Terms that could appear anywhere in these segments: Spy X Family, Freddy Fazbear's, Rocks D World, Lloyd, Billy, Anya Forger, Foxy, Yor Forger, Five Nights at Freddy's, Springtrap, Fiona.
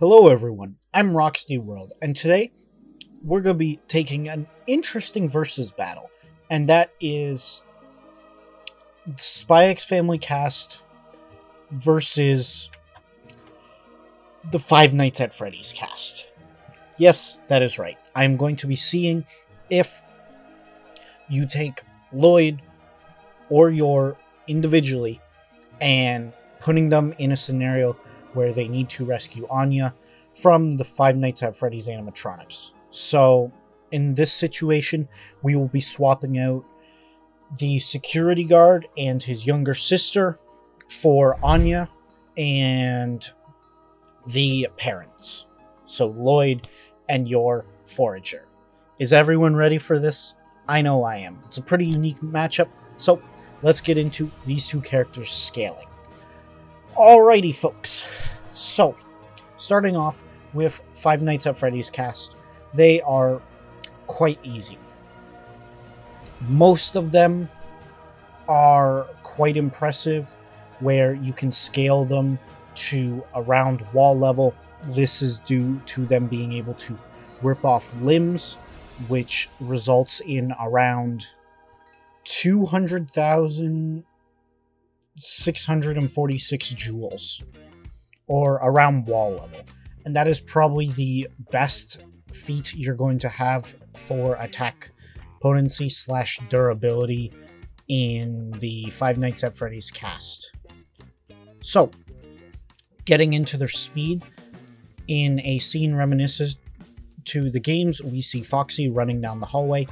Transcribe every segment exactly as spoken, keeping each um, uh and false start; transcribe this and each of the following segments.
Hello everyone, I'm Rocks D World, and today we're going to be taking an interesting versus battle, and that is Spy X Family cast versus the Five Nights at Freddy's cast. Yes, that is right. I'm going to be seeing if you take Lloyd or Yor individually and putting them in a scenario where they need to rescue Anya from the Five Nights at Freddy's animatronics. So in this situation, we will be swapping out the security guard and his younger sister for Anya and the parents. So Lloyd and Yor Forger. Is everyone ready for this? I know I am. It's a pretty unique matchup, so let's get into these two characters scaling. Alrighty, folks. So, starting off with Five Nights at Freddy's cast, they are quite easy. Most of them are quite impressive, where you can scale them to around wall level. This is due to them being able to rip off limbs, which results in around two hundred thousand six hundred forty-six joules, or around wall level, and that is probably the best feat you're going to have for attack potency slash durability in the Five Nights at Freddy's cast. So, getting into their speed, in a scene reminiscent to the games, we see Foxy running down the hallway,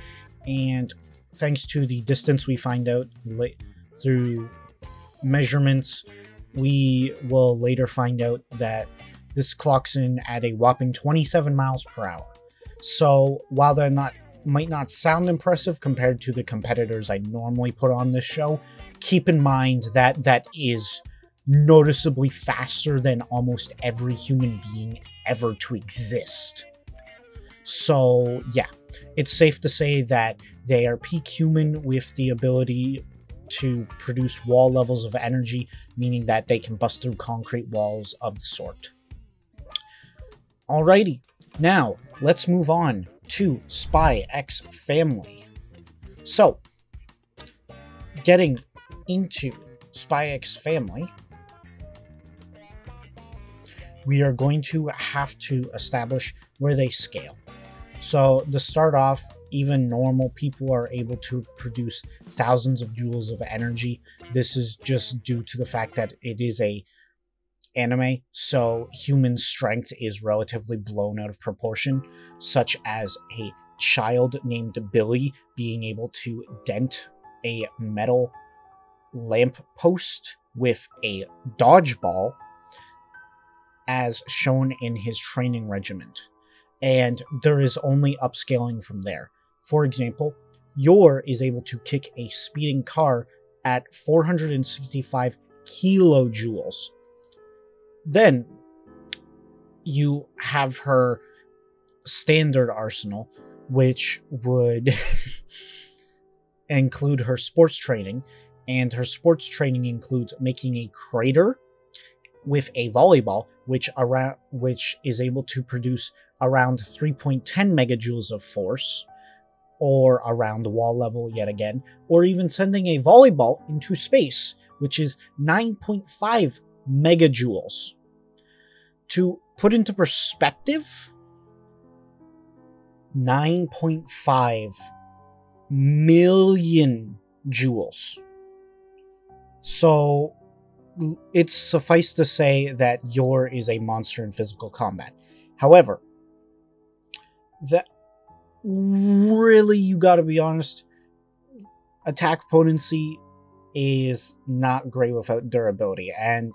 and thanks to the distance we find out through measurements, we will later find out that this clocks in at a whopping twenty-seven miles per hour. So while they're not might not sound impressive compared to the competitors I normally put on this show, keep in mind that that is noticeably faster than almost every human being ever to exist. So yeah, it's safe to say that they are peak human with the ability to produce wall levels of energy, meaning that they can bust through concrete walls of the sort. Alrighty, now let's move on to Spy X Family. So, getting into Spy X Family, we are going to have to establish where they scale. So, to start off, even normal people are able to produce thousands of joules of energy. This is just due to the fact that it is a anime, so human strength is relatively blown out of proportion, such as a child named Billy being able to dent a metal lamp post with a dodgeball, as shown in his training regiment. And there is only upscaling from there. For example, Yor is able to kick a speeding car at four hundred sixty-five kilojoules. Then you have her standard arsenal, which would include her sports training. And her sports training includes making a crater with a volleyball, which around, which is able to produce around three point one zero megajoules of force, or around the wall level yet again, or even sending a volleyball into space, which is nine point five megajoules. To put into perspective, nine point five million joules. So it's suffice to say that Yor is a monster in physical combat. However, that really, you gotta be honest, attack potency is not great without durability, and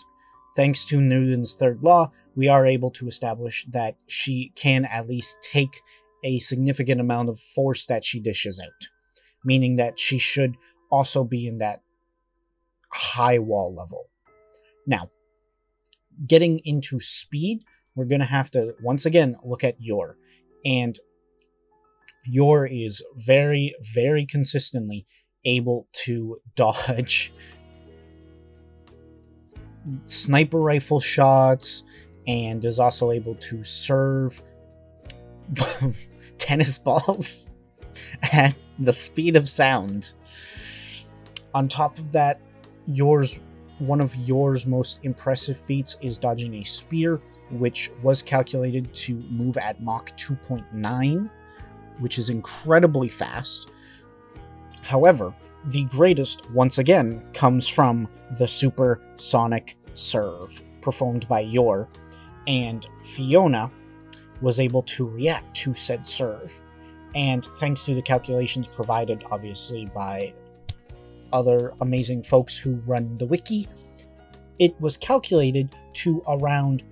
thanks to Newton's third law, we are able to establish that she can at least take a significant amount of force that she dishes out, meaning that she should also be in that high wall level. Now, getting into speed, we're gonna have to once again look at Yor. And Yor is very, very consistently able to dodge sniper rifle shots and is also able to serve tennis balls at the speed of sound. On top of that, yours one of yours most impressive feats is dodging a spear, which was calculated to move at Mach two point nine, which is incredibly fast. However, the greatest, once again, comes from the supersonic serve performed by Yor, and Fiona was able to react to said serve. And thanks to the calculations provided, obviously, by other amazing folks who run the wiki, it was calculated to around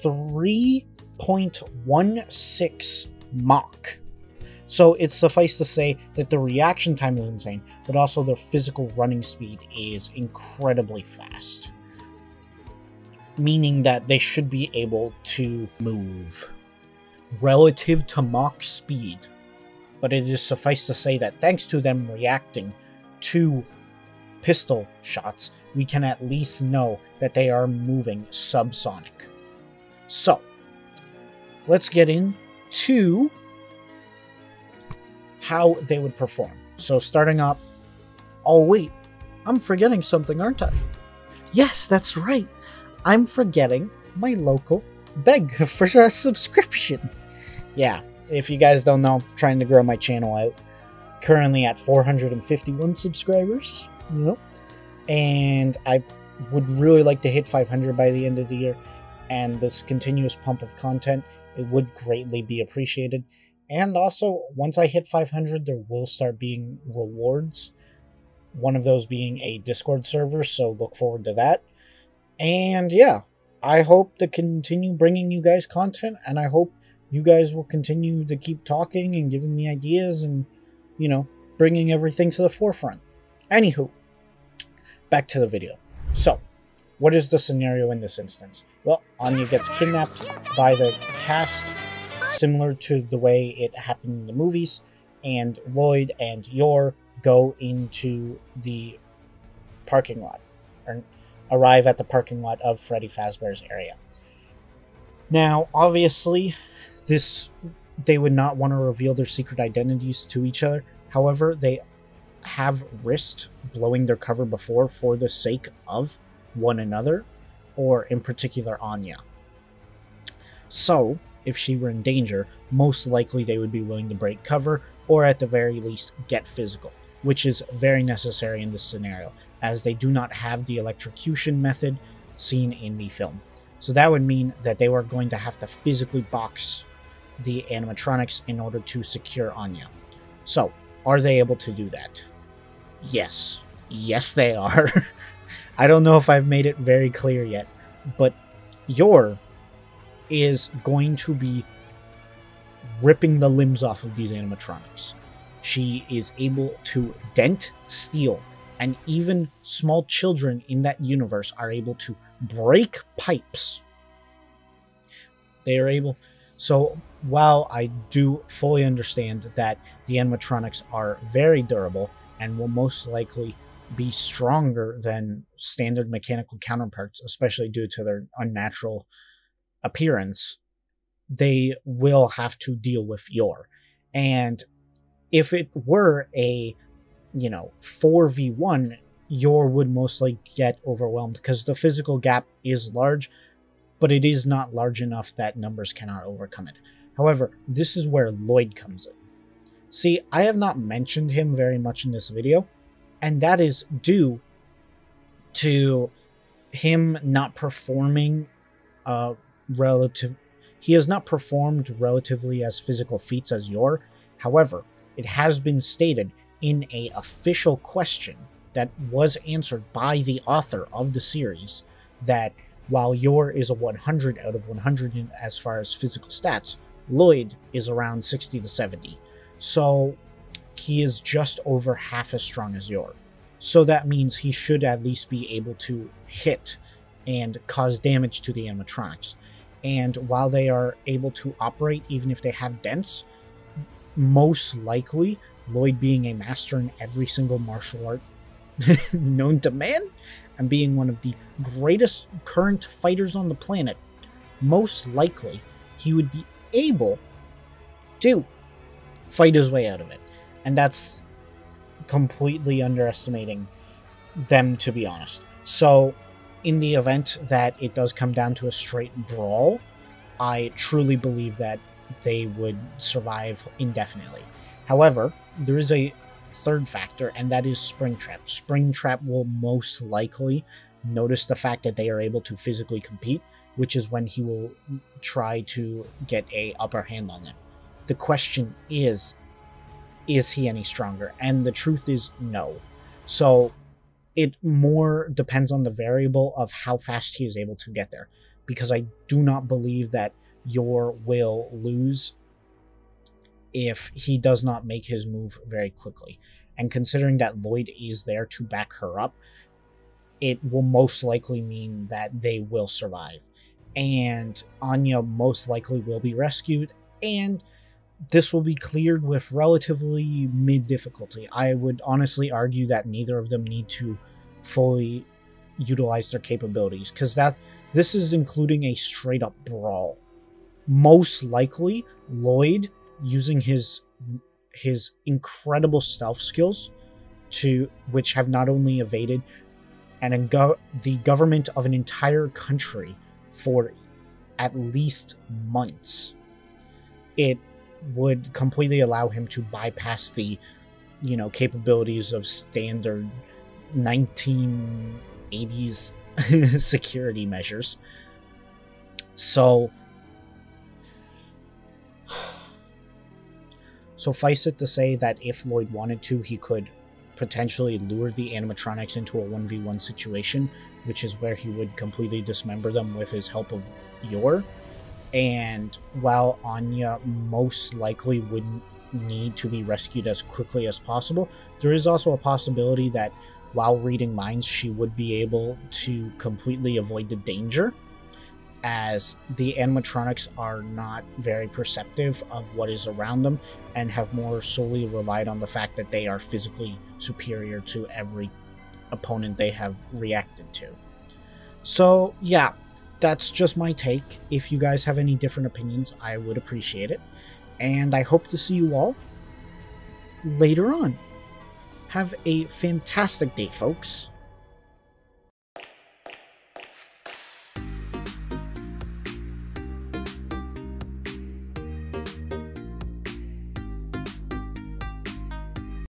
three point one six Mach. So it's suffice to say that the reaction time is insane, but also their physical running speed is incredibly fast, meaning that they should be able to move relative to Mach speed. But it is suffice to say that thanks to them reacting to pistol shots, we can at least know that they are moving subsonic. So, let's get into how they would perform. So starting up, oh wait, I'm forgetting something, aren't I? Yes, that's right. I'm forgetting my local beg for a subscription. Yeah, if you guys don't know, I'm trying to grow my channel out. Currently at four hundred fifty-one subscribers, you know, and I would really like to hit five hundred by the end of the year, and this continuous pump of content, it would greatly be appreciated. And also, once I hit five hundred, there will start being rewards, one of those being a Discord server, so look forward to that. And yeah, I hope to continue bringing you guys content, and I hope you guys will continue to keep talking and giving me ideas and, you know, bringing everything to the forefront. Anywho, back to the video. So, what is the scenario in this instance? Well, Anya gets kidnapped by the cast, similar to the way it happened in the movies, and Lloyd and Yor go into the parking lot, or arrive at the parking lot of Freddy Fazbear's area. Now, obviously, this they would not want to reveal their secret identities to each other. However, they have risked blowing their cover before for the sake of one another, or in particular, Anya. So, if she were in danger, most likely they would be willing to break cover, or at the very least, get physical, which is very necessary in this scenario, as they do not have the electrocution method seen in the film. So that would mean that they were going to have to physically box the animatronics in order to secure Anya. So, are they able to do that? Yes. Yes, they are. I don't know if I've made it very clear yet, but Yor is going to be ripping the limbs off of these animatronics. She is able to dent, steal, and even small children in that universe are able to break pipes. They are able... So, while I do fully understand that the animatronics are very durable and will most likely be stronger than standard mechanical counterparts, especially due to their unnatural appearance, they will have to deal with Yor. And if it were a, you know, four v one, Yor would most likely get overwhelmed because the physical gap is large, but it is not large enough that numbers cannot overcome it. However, this is where Lloyd comes in. See, I have not mentioned him very much in this video, and that is due to him not performing uh, relative... He has not performed relatively as physical feats as Yor. However, it has been stated in an official question that was answered by the author of the series that while Yor is a one hundred out of one hundred in, as far as physical stats, Lloyd is around sixty to seventy. So he is just over half as strong as Yor. So that means he should at least be able to hit and cause damage to the animatronics. And while they are able to operate, even if they have dents, most likely, Lloyd being a master in every single martial art known to man, and being one of the greatest current fighters on the planet, most likely he would be able to fight his way out of it. And that's completely underestimating them, to be honest. So in the event that it does come down to a straight brawl, I truly believe that they would survive indefinitely. However, there is a third factor, and that is Springtrap. Springtrap will most likely notice the fact that they are able to physically compete, which is when he will try to get a upper hand on them. The question is, is he any stronger? And the truth is no. So it more depends on the variable of how fast he is able to get there, because I do not believe that Yor will lose if he does not make his move very quickly. And considering that Lloyd is there to back her up, it will most likely mean that they will survive. And Anya most likely will be rescued, and this will be cleared with relatively mid-difficulty. I would honestly argue that neither of them need to fully utilize their capabilities, because that this is including a straight-up brawl. Most likely, Lloyd, using his his incredible stealth skills, to which have not only evaded and go the government of an entire country for at least months, it would completely allow him to bypass the, you know, capabilities of standard nineteen eighties security measures. So suffice it to say that if Lloyd wanted to, he could potentially lure the animatronics into a one v one situation, which is where he would completely dismember them with his help of Yor. And while Anya most likely would need to be rescued as quickly as possible, there is also a possibility that while reading minds, she would be able to completely avoid the danger, as the animatronics are not very perceptive of what is around them and have more solely relied on the fact that they are physically superior to every opponent they have reacted to. So yeah, that's just my take. If you guys have any different opinions, I would appreciate it, and I hope to see you all later on. Have a fantastic day, folks.